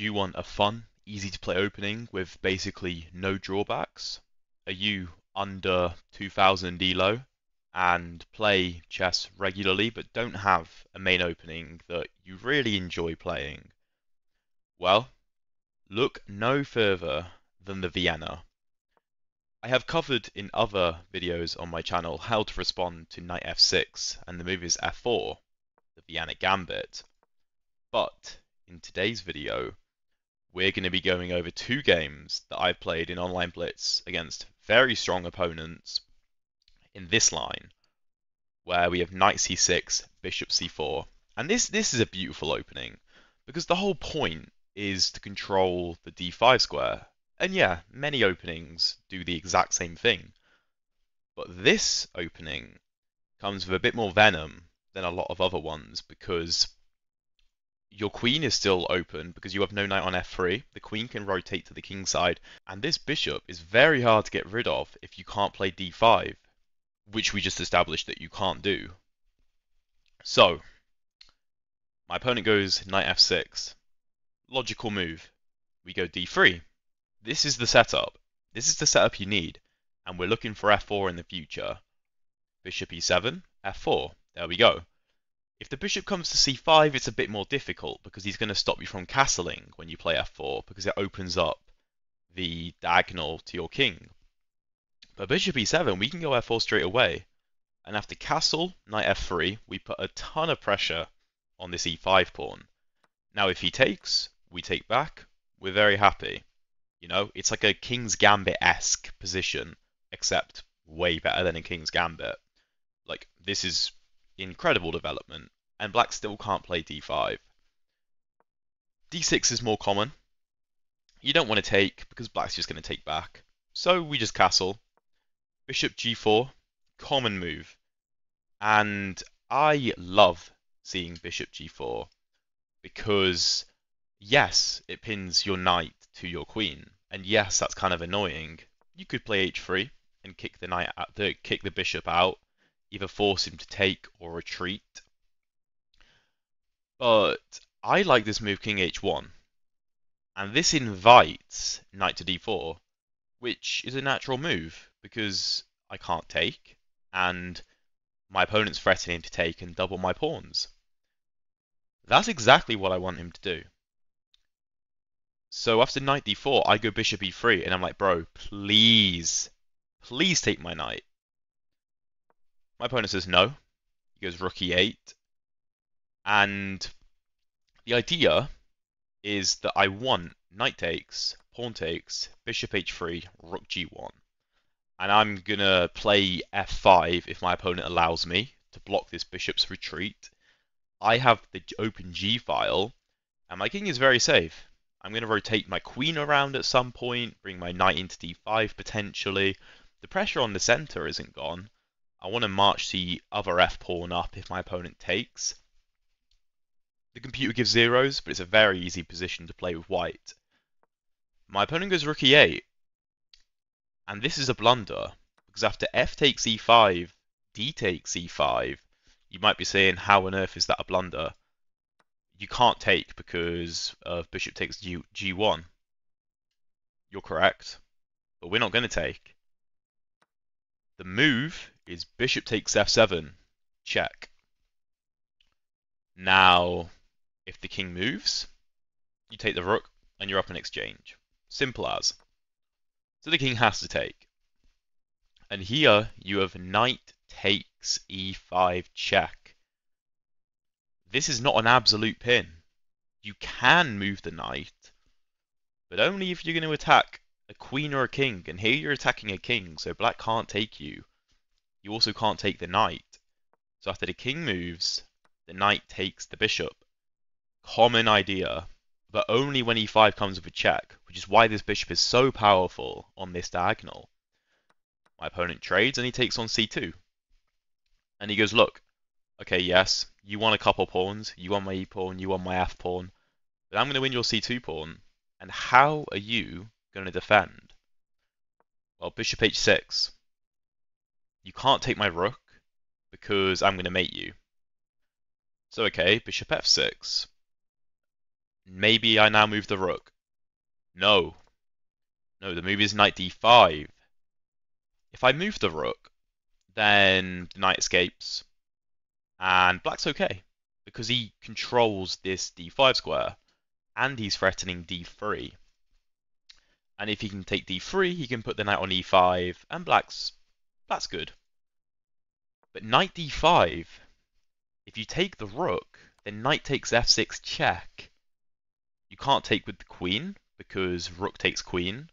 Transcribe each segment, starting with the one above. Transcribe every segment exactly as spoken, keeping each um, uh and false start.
you want a fun, easy to play opening with basically no drawbacks? Are you under two thousand E L O and play chess regularly but don't have a main opening that you really enjoy playing? Well, look no further than the Vienna. I have covered in other videos on my channel how to respond to knight f six and the move is f four, the Vienna Gambit, but in today's video we're going to be going over two games that I've played in Online Blitz against very strong opponents in this line, where we have knight c six, bishop c four, and this, this is a beautiful opening, because the whole point is to control the d five square. And yeah, many openings do the exact same thing. But this opening comes with a bit more venom than a lot of other ones, because your queen is still open because you have no knight on f three. The queen can rotate to the king side, and this bishop is very hard to get rid of if you can't play d five, which we just established that you can't do. So, my opponent goes knight f six. Logical move. We go d three. This is the setup. This is the setup you need, and we're looking for f four in the future. Bishop e seven, f four. There we go. If the bishop comes to c five, it's a bit more difficult because he's going to stop you from castling when you play f four, because it opens up the diagonal to your king. But bishop e seven, we can go f four straight away, and after castle, knight f three, we put a ton of pressure on this e five pawn. Now if he takes, we take back, we're very happy. You know, it's like a King's Gambit-esque position, except way better than a King's Gambit. Like, this is incredible development, and black still can't play d five. d six is more common. You don't want to take, because black's just going to take back. So we just castle. Bishop g four, common move. And I love seeing bishop g four, because, yes, it pins your knight to your queen, and yes, that's kind of annoying. You could play h three and kick the knight out, the, kick the bishop out, either force him to take or retreat. But I like this move, king h one, and this invites knight to d four, which is a natural move because I can't take, and my opponent's threatening to take and double my pawns. That's exactly what I want him to do. So after knight d four, I go bishop e three, and I'm like, bro, please, please take my knight. My opponent says no. He goes rook e eight. And the idea is that I want knight takes, pawn takes, bishop h three, rook g one. And I'm going to play f five if my opponent allows me to block this bishop's retreat. I have the open g file, and my king is very safe. I'm going to rotate my queen around at some point, bring my knight into d five potentially. The pressure on the center isn't gone. I want to march the other f-pawn up if my opponent takes. The computer gives zeros, but it's a very easy position to play with white. My opponent goes rook e eight. And this is a blunder, because after f takes e five, d takes e five, you might be saying, how on earth is that a blunder? You can't take because of bishop takes G g1. You're correct, but we're not going to take. The move is bishop takes f seven, check. Now, if the king moves, you take the rook and you're up in exchange. Simple as. So the king has to take. And here you have knight takes e five, check. This is not an absolute pin. You can move the knight, but only if you're going to attack a queen or a king. And here you're attacking a king, so black can't take you. You also can't take the knight. So after the king moves, the knight takes the bishop. Common idea, but only when e five comes with a check, which is why this bishop is so powerful on this diagonal. My opponent trades and he takes on c two. And he goes, look, okay, yes, you want a couple pawns, you want my e pawn, you want my f pawn, but I'm going to win your c two pawn, and how are you going to defend? Well, bishop h six. You can't take my rook, because I'm going to mate you. So okay, bishop f six. Maybe I now move the rook. No. No, the move is knight d five. If I move the rook, then the knight escapes. And black's okay, because he controls this d five square, and he's threatening d three. And if he can take d three, he can put the knight on e five, and black's, black's good. But knight d five, if you take the rook, then knight takes f six check. You can't take with the queen, because rook takes queen,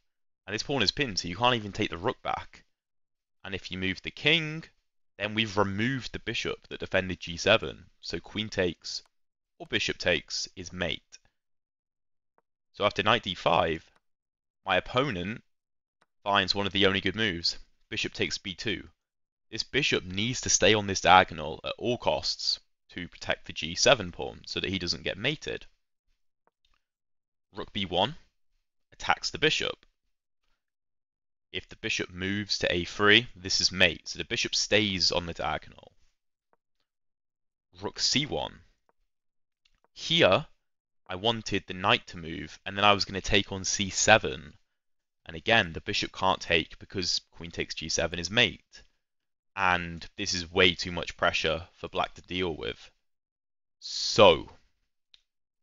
and this pawn is pinned, so you can't even take the rook back. And if you move the king, then we've removed the bishop that defended g seven, so queen takes, or bishop takes, is mate. So after knight d five, my opponent finds one of the only good moves, bishop takes b two. This bishop needs to stay on this diagonal at all costs to protect the g seven pawn, so that he doesn't get mated. Rook b one attacks the bishop. If the bishop moves to a three, this is mate, so the bishop stays on the diagonal. Rook c one. Here, I wanted the knight to move, and then I was going to take on c seven. And again, the bishop can't take because queen takes g seven is mate. And this is way too much pressure for black to deal with. So,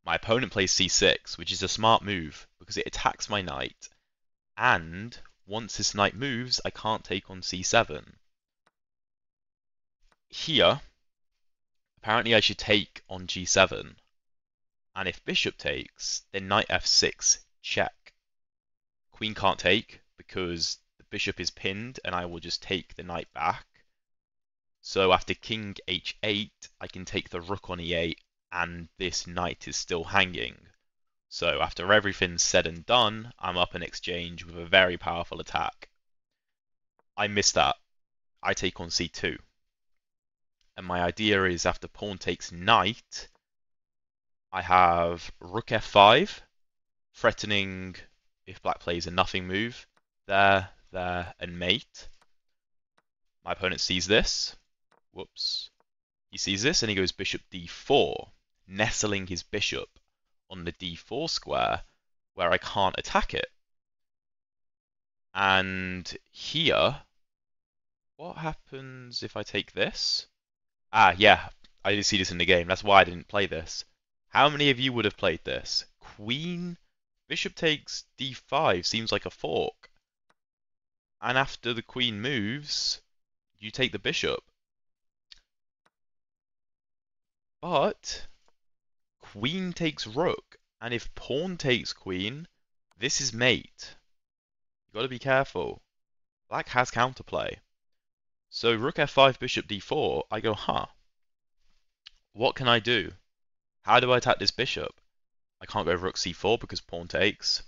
my opponent plays c six, which is a smart move, because it attacks my knight, and once this knight moves, I can't take on c seven. Here, apparently I should take on g seven, and if bishop takes, then knight f six, check. Queen can't take, because the bishop is pinned, and I will just take the knight back. So after king h eight, I can take the rook on e eight, and this knight is still hanging. So after everything's said and done, I'm up in exchange with a very powerful attack. I miss that. I take on c two. And my idea is after pawn takes knight, I have rook f five, threatening if black plays a nothing move. There, there, and mate. My opponent sees this. Whoops. He sees this and he goes bishop d four, nestling his bishop on the d four square, where I can't attack it. And here, what happens if I take this? Ah, yeah, I didn't see this in the game, that's why I didn't play this. How many of you would have played this? Queen, bishop takes d five, seems like a fork. And after the queen moves, you take the bishop. But queen takes rook, and if pawn takes queen, this is mate. You've got to be careful. Black has counterplay. So rook f five, bishop d four, I go, huh, what can I do? How do I attack this bishop? I can't go rook c four because pawn takes.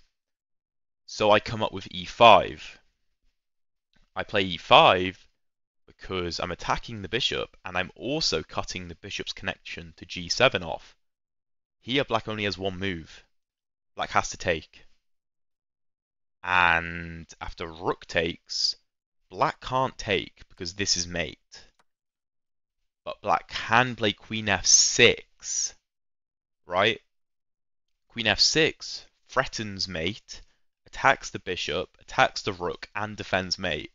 So I come up with e five. I play e five because I'm attacking the bishop, and I'm also cutting the bishop's connection to g seven off. Here, black only has one move. Black has to take. And after rook takes, black can't take because this is mate. But black can play queen f six, right? Queen f six threatens mate, attacks the bishop, attacks the rook, and defends mate.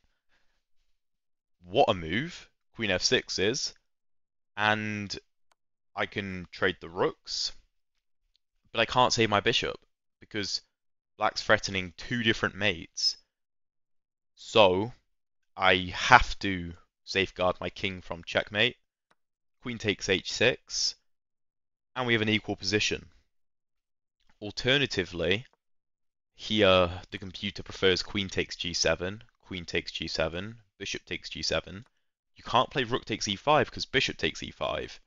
What a move queen f six is. And I can trade the rooks. But I can't save my bishop, because black's threatening two different mates. So, I have to safeguard my king from checkmate. Queen takes h six, and we have an equal position. Alternatively, here the computer prefers queen takes g seven, queen takes g seven, bishop takes g seven. You can't play rook takes e five, because bishop takes e five.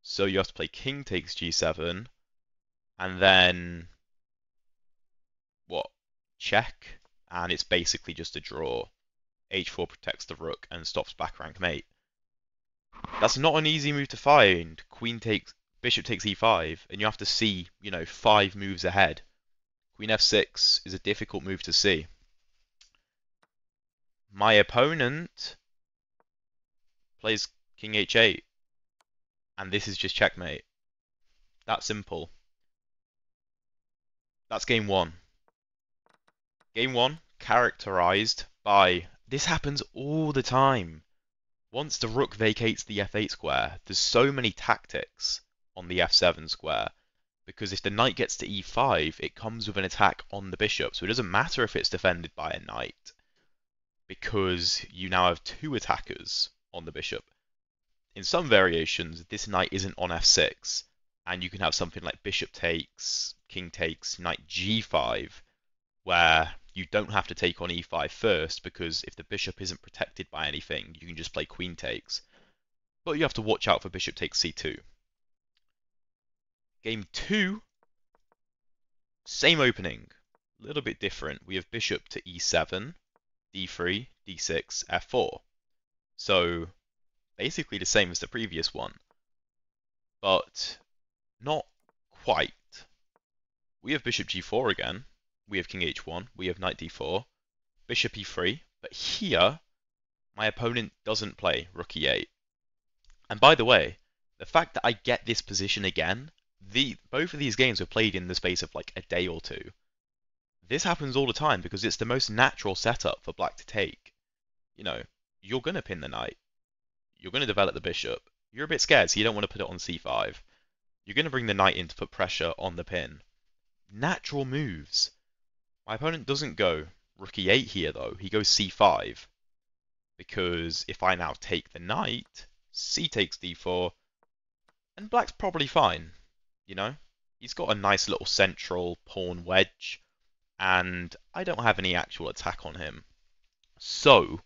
So you have to play king takes g seven, and then, what, check, and it's basically just a draw. h four protects the rook and stops back rank mate. That's not an easy move to find. Queen takes, bishop takes e five, and you have to see, you know, five moves ahead. Queen f six is a difficult move to see. My opponent plays king h eight, and this is just checkmate. That simple. That's game one. Game one, characterized by... This happens all the time. Once the rook vacates the f eight square, there's so many tactics on the f seven square. Because if the knight gets to e five, it comes with an attack on the bishop. So it doesn't matter if it's defended by a knight. Because you now have two attackers on the bishop. In some variations, this knight isn't on f six. And you can have something like bishop takes, king takes, knight g five. Where you don't have to take on e five first. Because if the bishop isn't protected by anything, you can just play queen takes. But you have to watch out for bishop takes c two. Game two, same opening, a little bit different. We have bishop to e seven, d three, d six, f four. So basically the same as the previous one, but not quite. We have bishop g four again, we have king h one, we have knight d four, bishop e three, but here my opponent doesn't play rook e eight. And by the way, the fact that I get this position again, The, both of these games were played in the space of like a day or two. This happens all the time because it's the most natural setup for black to take. You know, you're going to pin the knight. You're going to develop the bishop. You're a bit scared, so you don't want to put it on c five. You're going to bring the knight in to put pressure on the pin. Natural moves. My opponent doesn't go rook e eight here, though. He goes c five. Because if I now take the knight, c takes d four, and black's probably fine. You know, he's got a nice little central pawn wedge, and I don't have any actual attack on him. So,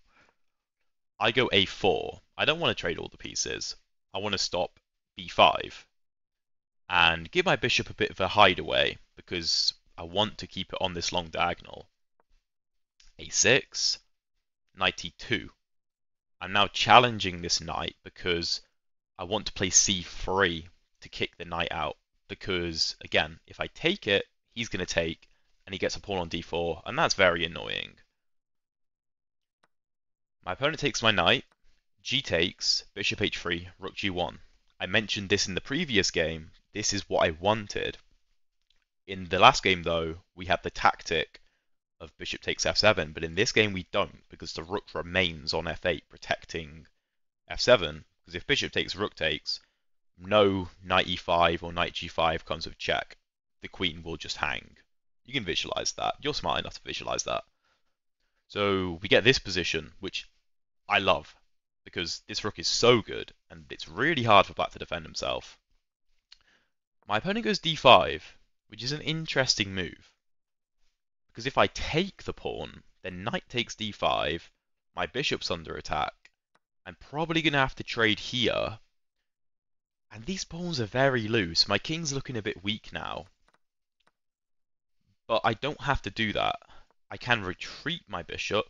I go a four. I don't want to trade all the pieces. I want to stop b five, and give my bishop a bit of a hideaway, because I want to keep it on this long diagonal. a six, knight e two. I'm now challenging this knight, because I want to play c three to kick the knight out. Because, again, if I take it, he's going to take, and he gets a pawn on d four, and that's very annoying. My opponent takes my knight, g takes, bishop h three, rook g one. I mentioned this in the previous game, this is what I wanted. In the last game, though, we had the tactic of bishop takes f seven, but in this game we don't, because the rook remains on f eight, protecting f seven, because if bishop takes, rook takes, no knight e five or knight g five comes with check. The queen will just hang. You can visualize that. You're smart enough to visualize that. So we get this position, which I love, because this rook is so good, and it's really hard for black to defend himself. My opponent goes d five, which is an interesting move. Because if I take the pawn, then knight takes d five, my bishop's under attack. I'm probably going to have to trade here. And these pawns are very loose. My king's looking a bit weak now. But I don't have to do that. I can retreat my bishop.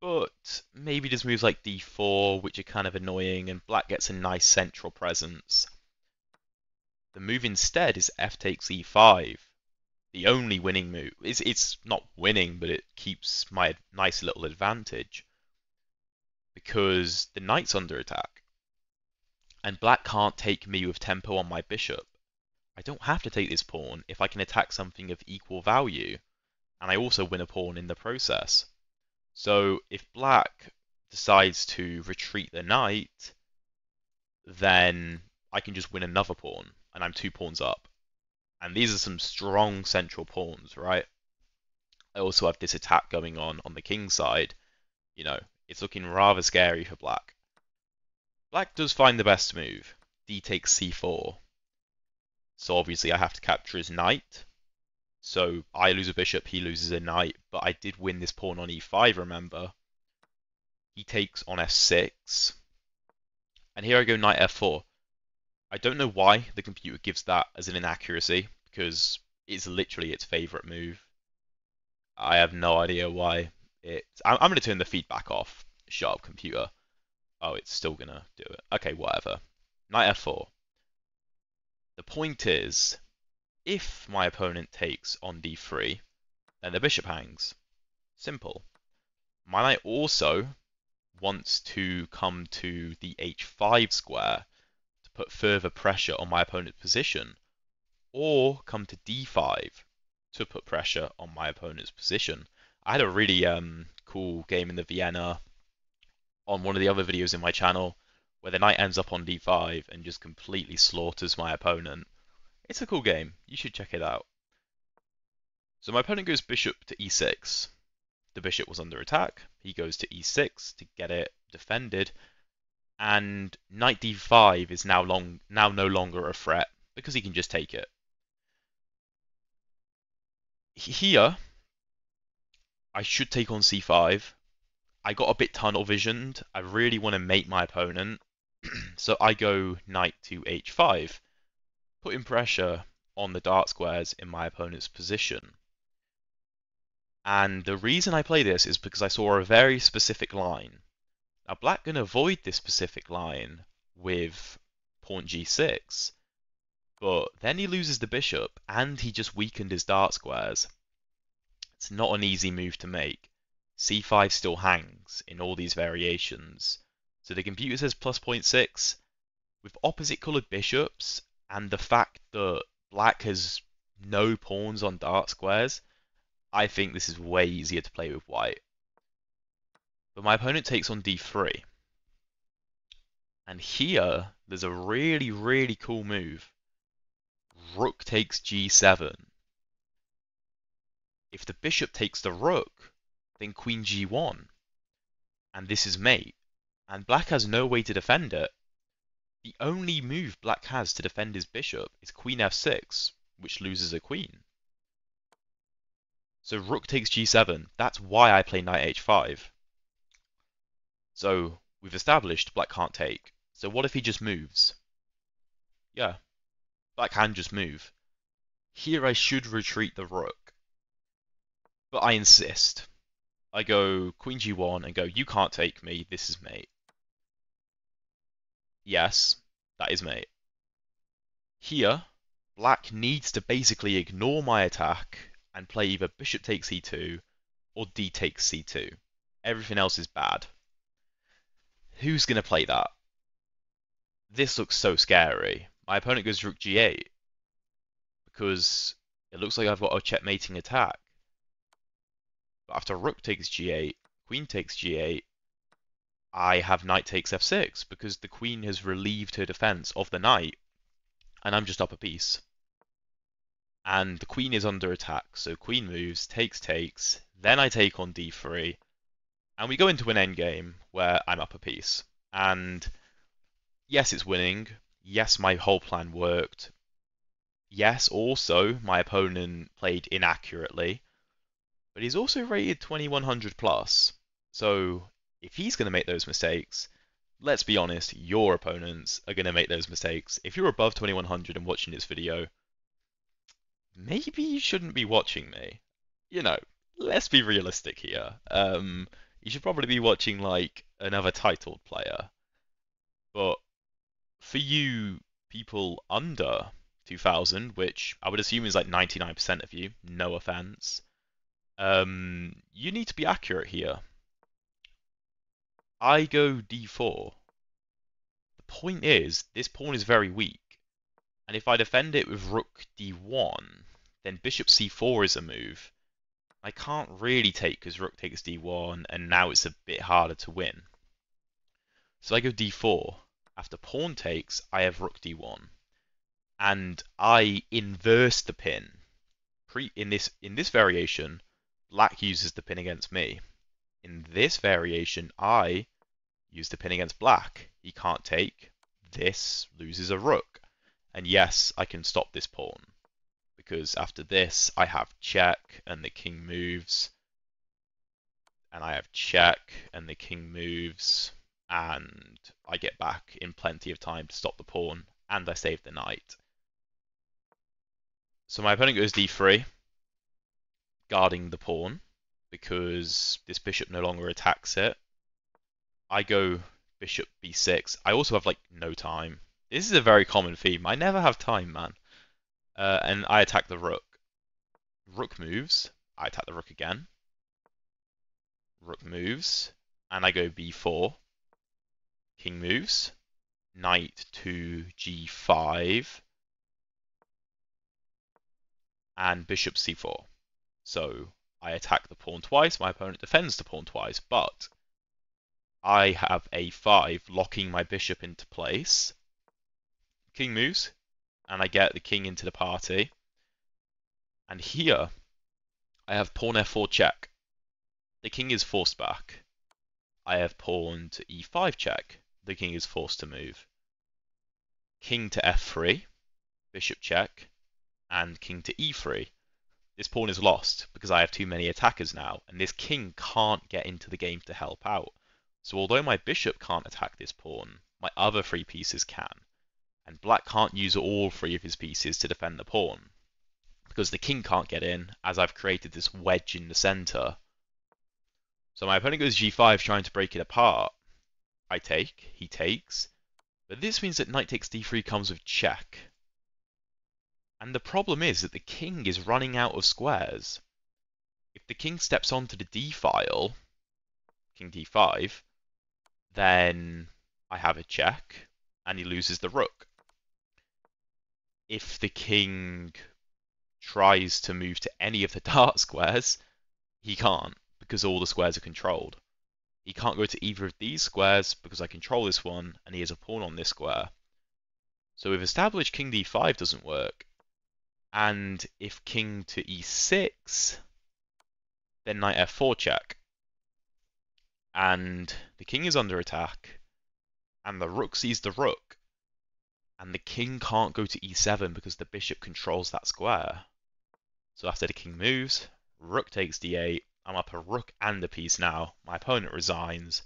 But maybe there's moves like d four, which are kind of annoying, and black gets a nice central presence. The move instead is f takes e five. The only winning move. It's, it's not winning, but it keeps my nice little advantage. Because the knight's under attack. And black can't take me with tempo on my bishop. I don't have to take this pawn if I can attack something of equal value, and I also win a pawn in the process. So if black decides to retreat the knight, then I can just win another pawn, and I'm two pawns up. And these are some strong central pawns, right? I also have this attack going on on the king's side. You know, it's looking rather scary for black. Black does find the best move, d takes c four. So obviously I have to capture his knight. So I lose a bishop, he loses a knight, but I did win this pawn on e five, remember. He takes on f six. And here I go knight f four. I don't know why the computer gives that as an inaccuracy, because it's literally its favourite move. I have no idea why it's... I'm going to turn the feedback off, shut up computer. Oh, it's still going to do it. Okay, whatever. Knight f four. The point is, if my opponent takes on d three, then the bishop hangs. Simple. My knight also wants to come to the h five square to put further pressure on my opponent's position, or come to d five to put pressure on my opponent's position. I had a really um, cool game in the Vienna on one of the other videos in my channel where the knight ends up on d five and just completely slaughters my opponent. It's a cool game. You should check it out. So my opponent goes bishop to e six. The bishop was under attack. He goes to e six to get it defended. And knight d five is now long, now no longer a threat because he can just take it. Here, I should take on c five. I got a bit tunnel visioned. I really want to mate my opponent. So I go knight to h five, putting pressure on the dark squares in my opponent's position. And the reason I play this is because I saw a very specific line. Now black can avoid this specific line with pawn g six, but then he loses the bishop and he just weakened his dark squares. It's not an easy move to make. c five still hangs in all these variations. So the computer says plus zero point six. With opposite coloured bishops and the fact that black has no pawns on dark squares, I think this is way easier to play with white. But my opponent takes on d three. And here, there's a really, really cool move. Rook takes g seven. If the bishop takes the rook, then queen g one. And this is mate. And black has no way to defend it. The only move black has to defend his bishop is queen f six, which loses a queen. So rook takes g seven. That's why I play knight h five. So we've established black can't take. So what if he just moves? Yeah, black can just move. Here I should retreat the rook. But I insist. I go queen g one and go, you can't take me, this is mate. Yes, that is mate. Here, black needs to basically ignore my attack and play either bishop takes e two or d takes c two. Everything else is bad. Who's going to play that? This looks so scary. My opponent goes rook g eight because it looks like I've got a checkmating attack. But after rook takes g eight, queen takes g eight, I have knight takes f six because the queen has relieved her defense of the knight and I'm just up a piece. And the queen is under attack, so queen moves, takes, takes, then I take on d three, and we go into an endgame where I'm up a piece. And yes, it's winning. Yes, my whole plan worked. Yes, also, my opponent played inaccurately, but he's also rated twenty-one hundred plus. So if he's going to make those mistakes, let's be honest, your opponents are going to make those mistakes. If you're above twenty-one hundred and watching this video, maybe you shouldn't be watching me. You know, let's be realistic here. Um, you should probably be watching, like, another titled player. But for you people under two thousand, which I would assume is like ninety-nine percent of you, no offense, um, you need to be accurate here. I go d four. The point is, this pawn is very weak. And if I defend it with rook d one, then bishop c four is a move. I can't really take because rook takes d one, and now it's a bit harder to win. So I go d four. After pawn takes, I have rook d one. And I inverse the pin. Pre in this in this variation, black uses the pin against me. In this variation, I use the pin against black. He can't take. This loses a rook. And yes, I can stop this pawn, because after this, I have check, and the king moves, and I have check, and the king moves, and I get back in plenty of time to stop the pawn, and I save the knight. So my opponent goes d three, guarding the pawn, because this bishop no longer attacks it. I go bishop b six. I also have, like, no time. This is a very common theme. I never have time, man. Uh, and I attack the rook. Rook moves. I attack the rook again. Rook moves. And I go b four. King moves. Knight to g five. And bishop c four. So I attack the pawn twice, my opponent defends the pawn twice, but I have a five locking my bishop into place. King moves, and I get the king into the party. And here, I have pawn f four check. The king is forced back. I have pawn to e five check. The king is forced to move. King to f three, bishop check, and king to e three. This pawn is lost because I have too many attackers now, and this king can't get into the game to help out. So although my bishop can't attack this pawn, my other three pieces can. And black can't use all three of his pieces to defend the pawn, because the king can't get in, as I've created this wedge in the center. So my opponent goes g five trying to break it apart. I take, he takes. But this means that knight takes d three comes with check. And the problem is that the king is running out of squares. If the king steps onto the d file, king d five, then I have a check, and he loses the rook. If the king tries to move to any of the dark squares, he can't, because all the squares are controlled. He can't go to either of these squares because I control this one and he has a pawn on this square. So we've established king d five doesn't work. And if king to e six, then knight f four check. And the king is under attack. And the rook sees the rook. And the king can't go to e seven because the bishop controls that square. So after the king moves, rook takes d eight. I'm up a rook and a piece now. My opponent resigns.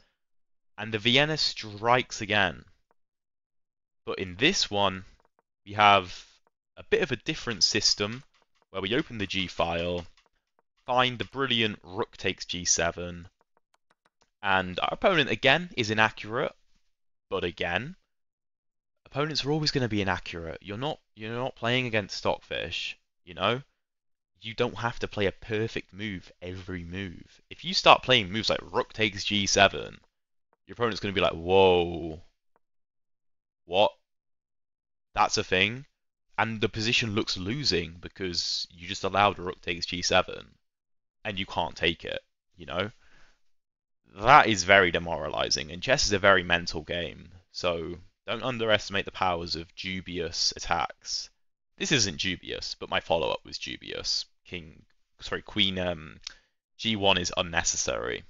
And the Vienna strikes again. But in this one, we have a bit of a different system where we open the G file, find the brilliant rook takes g seven. And our opponent, again, is inaccurate. But again, opponents are always going to be inaccurate. You're not, you're not playing against Stockfish, you know? You don't have to play a perfect move every move. If you start playing moves like rook takes g seven, your opponent's going to be like, whoa, what? That's a thing? And the position looks losing because you just allowed rook takes g seven and you can't take it, you know? That is very demoralizing, and chess is a very mental game, so don't underestimate the powers of dubious attacks. This isn't dubious, but my follow-up was dubious. King, sorry, Queen um, g one is unnecessary,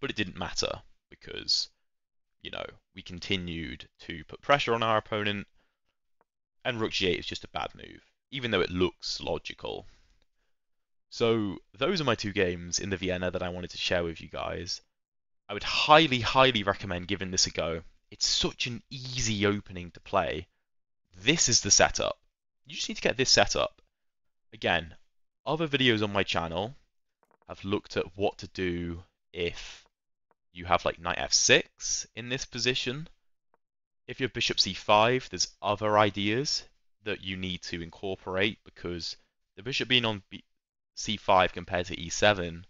but it didn't matter because, you know, we continued to put pressure on our opponent, and rook g eight is just a bad move, even though it looks logical. So those are my two games in the Vienna that I wanted to share with you guys. I would highly, highly recommend giving this a go. It's such an easy opening to play. This is the setup. You just need to get this set up. Again, other videos on my channel have looked at what to do if you have like knight f six in this position. If you have bishop c five, there's other ideas that you need to incorporate because the bishop being on c five compared to e seven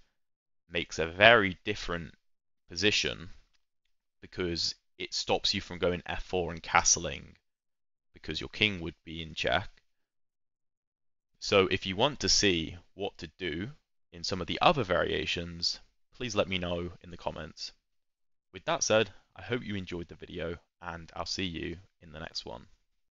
makes a very different position because it stops you from going f four and castling because your king would be in check. So if you want to see what to do in some of the other variations, please let me know in the comments. With that said, I hope you enjoyed the video, and I'll see you in the next one.